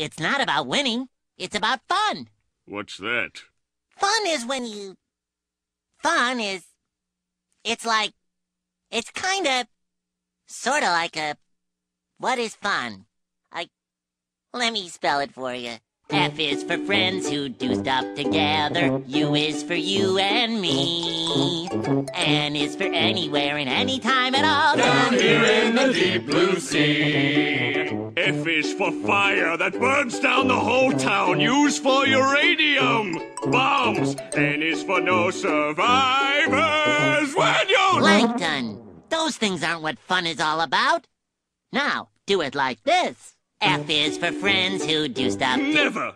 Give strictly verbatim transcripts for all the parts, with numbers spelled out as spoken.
It's not about winning. It's about fun. What's that? Fun is when you... Fun is... It's like... It's kind of... Sort of like a... What is fun? I... Let me spell it for you. F is for friends who do stuff together. U is for you and me. N is for anywhere and anytime at all. Down here in the deep blue sea. F is for fire that burns down the whole town. U's for uranium bombs. N is for no survivors when you... Plankton, those things aren't what fun is all about. Now, do it like this. F is for friends who do stuff. Never!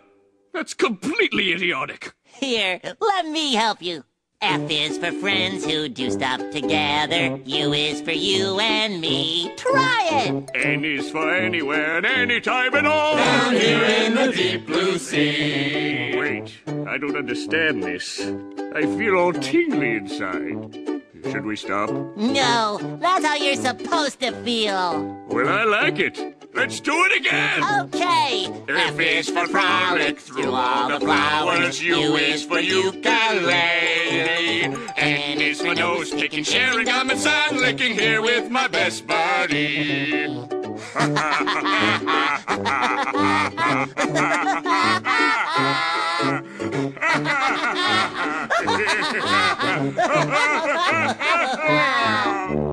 That's completely idiotic. Here, let me help you. F is for friends who do stuff together. U is for you and me. Try it! N is for anywhere and anytime at all. Down here in the deep blue sea. Wait, I don't understand this. I feel all tingly inside. Should we stop? No, that's how you're supposed to feel. Well, I like it. Let's do it again! Okay! F is for frolic through all the flowers. U is for ukulele. N is for nose picking, sharing gum and sun licking here with my best buddy. Ha ha ha!